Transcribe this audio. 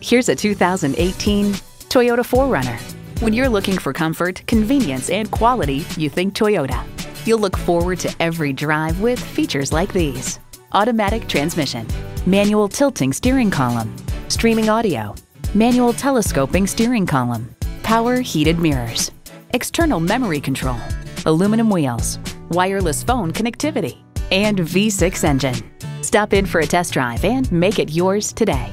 Here's a 2018 Toyota 4Runner. When you're looking for comfort, convenience, and quality, you think Toyota. You'll look forward to every drive with features like these: automatic transmission, manual tilting steering column, streaming audio, manual telescoping steering column, power heated mirrors, external memory control, aluminum wheels, wireless phone connectivity, and V6 engine. Stop in for a test drive and make it yours today.